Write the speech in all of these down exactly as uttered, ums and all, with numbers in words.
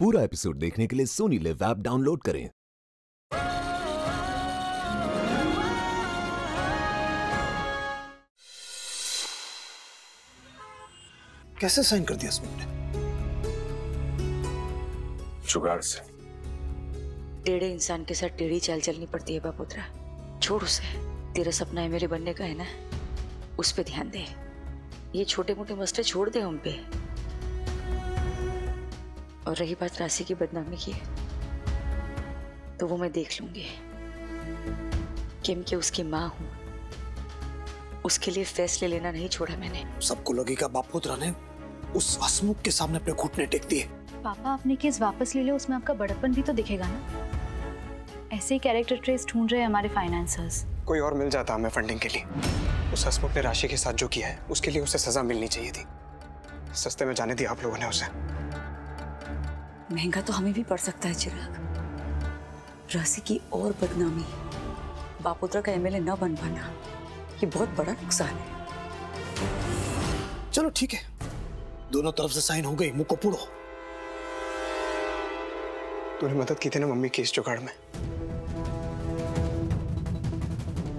पूरा एपिसोड देखने के लिए सोनी लिव ऐप डाउनलोड करें। कैसे साइन कर दिया इसमें? जुगाड़ से। टेढ़े इंसान के साथ टेढ़ी चाल चलनी पड़ती है बापुत्रा। छोड़ उसे, तेरा सपना है मेरे बनने का है ना, उस पे ध्यान दे। ये छोटे मोटे मसले छोड़ दे हम पे। और रही बात राशि की बदनामी की, तो वो मैं देख लूंगी। किम के उसकी माँ हूँ, उसके लिए फैसले लेना नहीं छोड़ा मैंने। सबको लगेगा बापुत्रा ने उस हसमुख के सामने अपने घुटने टेक दिए। पापा आपने केस वापस ले लो, उसमें आपका बड़प्पन भी तो दिखेगा ना। ऐसे ही कैरेक्टर ट्रेस ढूंढ रहे हैं हमारे फाइनेंसर्स। कोई और मिल जाता हमें फंडिंग के लिए। उस हसमुख ने राशि के साथ जो किया है उसके लिए उसे सजा मिलनी चाहिए थी। सस्ते में जाने दिया आप लोगों ने उसे। महंगा तो हमें भी पड़ सकता है चिराग। राशि की और बदनामी, बापुत्रा का एमएलए न बन पाना, ये बहुत बड़ा नुकसान है। चलो ठीक है, दोनों तरफ से साइन हो गई, मुंह को पूरो। तूने मदद की थी ना मम्मी केस जुगाड़ में।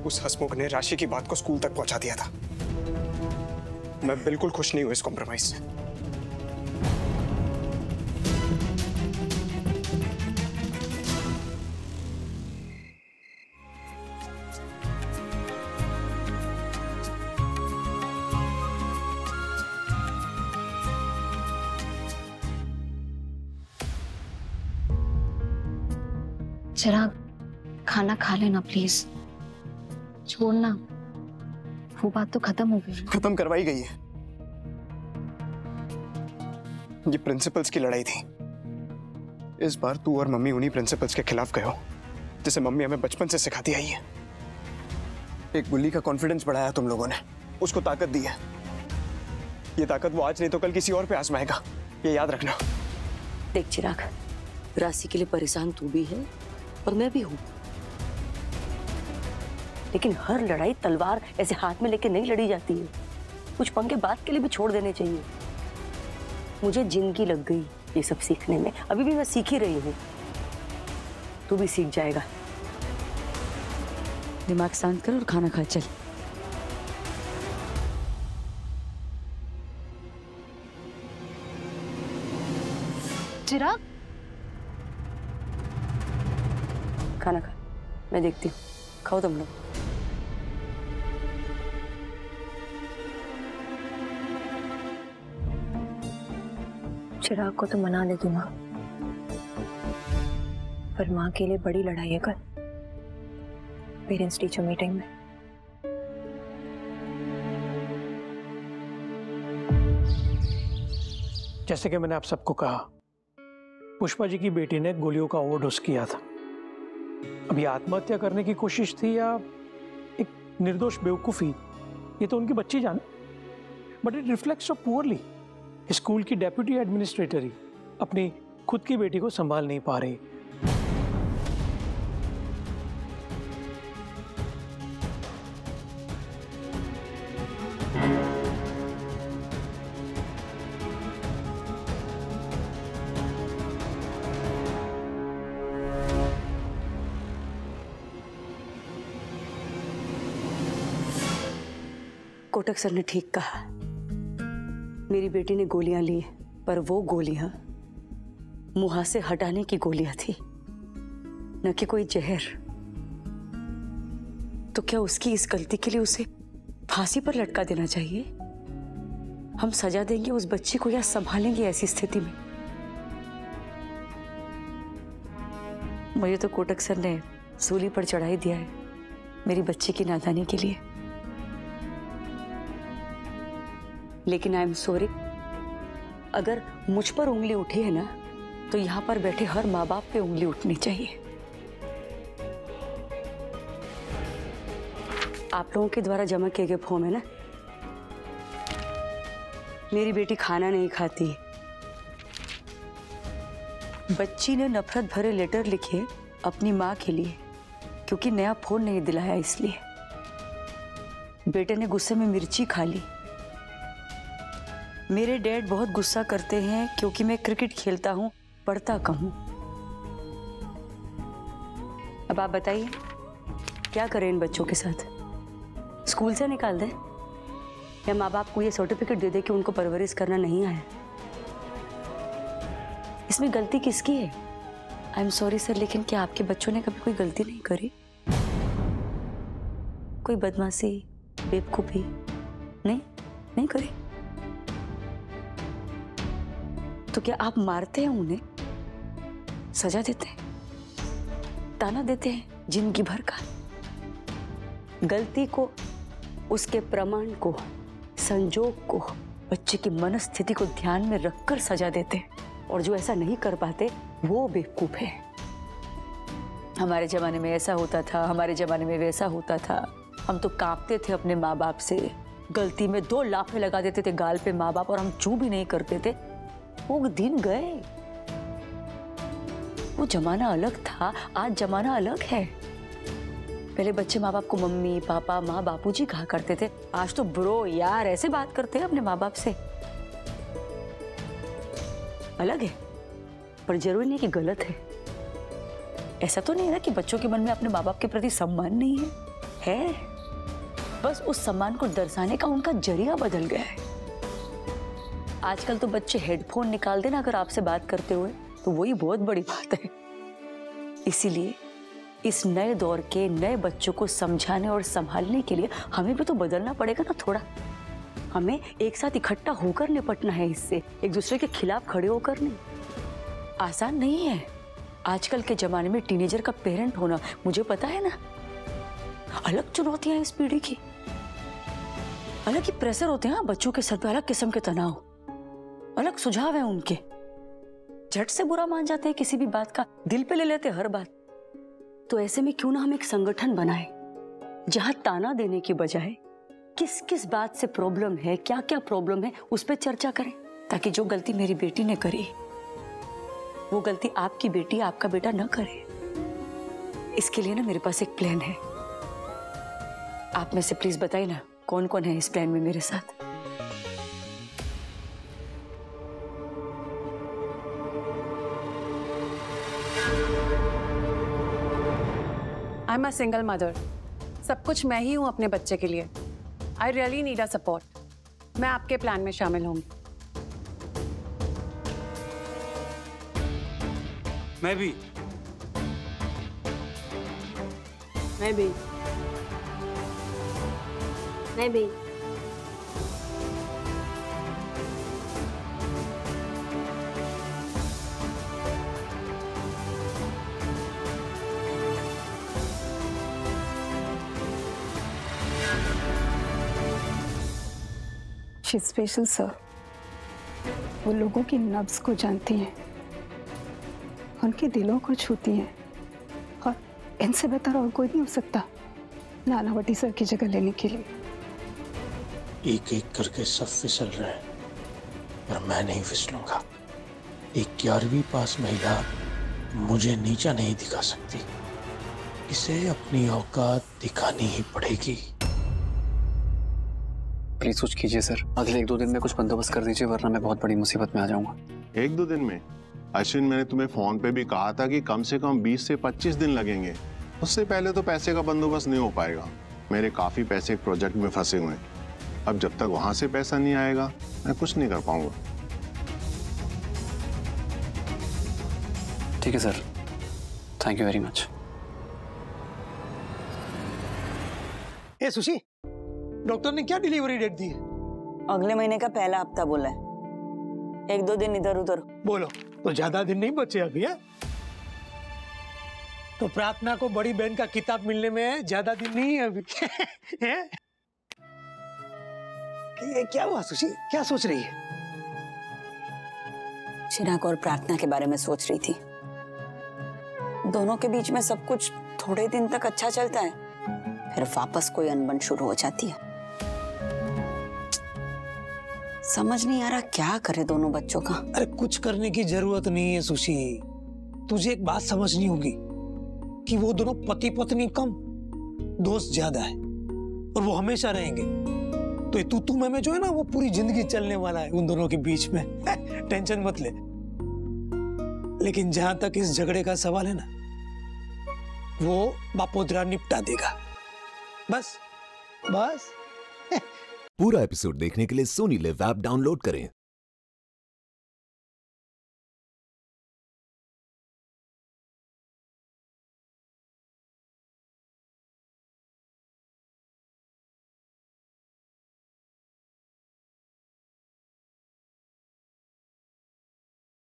उस हसमुख ने राशि की बात को स्कूल तक पहुंचा दिया था। मैं बिल्कुल खुश नहीं हूं इस कॉम्प्रोमाइज से। चिराग, खाना खा लेना प्लीज, छोड़ना। वो बात तो खत्म हो गई। खत्म करवाई गई है। ये प्रिंसिपल्स की लड़ाई थी। इस बार तू और मम्मी उन्हीं प्रिंसिपल्स के खिलाफ गए हो जिसे मम्मी हमें बचपन से सिखाती आई है। एक बुल्ली का कॉन्फिडेंस बढ़ाया तुम लोगों ने, उसको ताकत दी है। ये ताकत वो आज नहीं तो कल किसी और पे आजमाएगा, ये याद रखना। देख चिराग, राशि के लिए परेशान तू भी है और मैं भी हूं, लेकिन हर लड़ाई तलवार ऐसे हाथ में लेके नहीं लड़ी जाती है। कुछ पंगे बात के लिए भी छोड़ देने चाहिए। मुझे जिंदगी लग गई ये सब सीखने में, अभी भी मैं सीख ही रही हूँ। तू भी सीख जाएगा। दिमाग शांत कर और खाना खा। चल चिराग, खाना खा, मैं देखती हूँ। खाओ तुम लोग। चिराग को तो मना लेगी माँ, पर माँ के लिए बड़ी लड़ाई है कल पेरेंट्स टीचर मीटिंग में। जैसे कि मैंने आप सबको कहा, पुष्पा जी की बेटी ने गोलियों का ओवरडोज किया था। अभी आत्महत्या करने की कोशिश थी या एक निर्दोष बेवकूफ़ी, ये तो उनकी बच्ची जाने। But it reflects so poorly. School की डेप्यूटी एडमिनिस्ट्रेटर ही अपनी खुद की बेटी को संभाल नहीं पा रही। कोटक सर ने ठीक कहा, मेरी बेटी ने गोलियां ली, पर वो गोलियां मुंह से हटाने की गोलियां थी, न कि कोई जहर। तो क्या उसकी इस गलती के लिए उसे फांसी पर लटका देना चाहिए? हम सजा देंगे उस बच्ची को या संभालेंगे ऐसी स्थिति में? मुझे तो कोटक सर ने सूली पर चढ़ाई दिया है मेरी बच्ची की नादानी के लिए। लेकिन आई एम सॉरी, अगर मुझ पर उंगली उठी है ना, तो यहाँ पर बैठे हर माँ बाप पे उंगली उठनी चाहिए। आप लोगों के द्वारा जमा किए गए फॉर्म है ना, मेरी बेटी खाना नहीं खाती, बच्ची ने नफरत भरे लेटर लिखे अपनी माँ के लिए क्योंकि नया फोन नहीं दिलाया इसलिए। बेटे ने गुस्से में मिर्ची खा ली। मेरे डैड बहुत गुस्सा करते हैं क्योंकि मैं क्रिकेट खेलता हूँ, पढ़ता कहूँ। अब आप बताइए क्या करें इन बच्चों के साथ? स्कूल से निकाल दें या माँ बाप को ये सर्टिफिकेट दे दे कि उनको परवरिश करना नहीं आया? इसमें गलती किसकी है? आई एम सॉरी सर, लेकिन क्या आपके बच्चों ने कभी कोई गलती नहीं करी? कोई बदमाशी, बेवकूफ़ी नहीं नहीं करी? तो क्या आप मारते हैं उन्हें? सजा देते हैं? ताना देते हैं जिंदगी भर का? गलती को, उसके प्रमाण को, संजोग को, बच्चे की मनस्थिति को ध्यान में रखकर सजा देते हैं, और जो ऐसा नहीं कर पाते वो बेवकूफ है। हमारे जमाने में ऐसा होता था, हमारे जमाने में वैसा होता था। हम तो कांपते थे अपने माँ बाप से, गलती में दो लाफे लगा देते थे गाल पे माँ बाप, और हम चू भी नहीं करते थे। वो दिन गए, वो जमाना अलग था, आज जमाना अलग है। पहले बच्चे माँ बाप को मम्मी पापा माँ बापूजी कहा करते थे, आज तो ब्रो यार ऐसे बात करते हैं अपने माँ बाप से। अलग है पर जरूरी नहीं कि गलत है। ऐसा तो नहीं है ना कि बच्चों के मन में अपने माँ बाप के प्रति सम्मान नहीं है? है, बस उस सम्मान को दर्शाने का उनका जरिया बदल गया है। आजकल तो बच्चे हेडफोन निकाल देना अगर आपसे बात करते हुए, तो वही बहुत बड़ी बात है। इसीलिए इस नए दौर के नए बच्चों को समझाने और संभालने के लिए हमें भी तो बदलना पड़ेगा ना थोड़ा। हमें एक साथ इकट्ठा होकर निपटना है इससे, एक दूसरे के खिलाफ खड़े होकर नहीं। आसान नहीं है। आजकल के ज़माने में टीनेजर का पेरेंट होना, मुझे पता है ना, अलग चुनौतियाँ इस पीढ़ी की। अलग ही प्रेशर होते हैं बच्चों के सर पे, अलग किस्म के तनाव, अलग सुझाव हैं उनके। झट से बुरा मान जाते हैं किसी भी बात का, दिल पे ले लेते हर बात। तो ऐसे में क्यों ना हम एक संगठन बनाए जहाँ ताना देने के बजाय किस किस बात से प्रॉब्लम है, क्या क्या प्रॉब्लम है, उस पर चर्चा करें, ताकि जो गलती मेरी बेटी ने करी वो गलती आपकी बेटी आपका बेटा न करे। इसके लिए ना मेरे पास एक प्लान है। आप में से प्लीज बताइए ना कौन कौन है इस प्लान में मेरे साथ। I am a single mother, सब कुछ मैं ही हूँ अपने बच्चे के लिए। I really need a support. मैं आपके प्लान में शामिल हूँ। मैं भी मैं भी मैं भी शी स्पेशल सर। वो लोगों की नब्ज को जानती हैं, उनके दिलों को छूती हैं, और इनसे बेहतर और कोई नहीं हो सकता नानावटी सर की जगह लेने के लिए। एक एक करके सब फिसल रहे पर मैं नहीं फिसलूंगा। एक ग्यारहवीं पास महिला मुझे नीचा नहीं दिखा सकती। इसे अपनी औकात दिखानी ही पड़ेगी। प्लीज सोच कीजिए सर, अगले एक दो दिन में कुछ बंदोबस्त कर दीजिए, वरना मैं बहुत बड़ी मुसीबत में आ जाऊंगा। एक दो दिन में? अश्विन, मैंने तुम्हें फोन पे भी कहा था कि कम से कम बीस से पच्चीस दिन लगेंगे। उससे पहले तो पैसे का बंदोबस्त नहीं हो पाएगा। मेरे काफी पैसे एक प्रोजेक्ट में फंसे हुए हैं। अब जब तक वहां से पैसा नहीं आएगा मैं कुछ नहीं कर पाऊंगा। ठीक है sir, thank you very much. ए सुशी, डॉक्टर ने क्या डिलीवरी डेट दी है? अगले महीने का पहला हफ्ता बोला है। एक दो दिन इधर उधर बोलो तो ज्यादा दिन नहीं बचे अभी है? तो प्रार्थना को बड़ी बहन का किताब मिलने में ज्यादा दिन नहीं है अभी। है? ये क्या हुआ सुशी, क्या सोच रही है? चिराग और प्रार्थना के बारे में सोच रही थी। दोनों के बीच में सब कुछ थोड़े दिन तक अच्छा चलता है, फिर वापस कोई अनबन शुरू हो जाती है। समझ नहीं आ रहा क्या करे दोनों बच्चों का। अरे कुछ करने की जरूरत नहीं है सुशी। तुझे एक बात समझनी होगी कि वो दोनों पति पत्नी कम, दोस्त ज्यादा है, और वो हमेशा रहेंगे। तो तू तू मैं मैं जो है ना, वो पूरी जिंदगी चलने वाला है उन दोनों के बीच में। टेंशन मत ले। लेकिन जहां तक इस झगड़े का सवाल है ना, वो बापोद्रा निपटा देगा। बस बस पूरा एपिसोड देखने के लिए सोनी लिव ऐप डाउनलोड करें।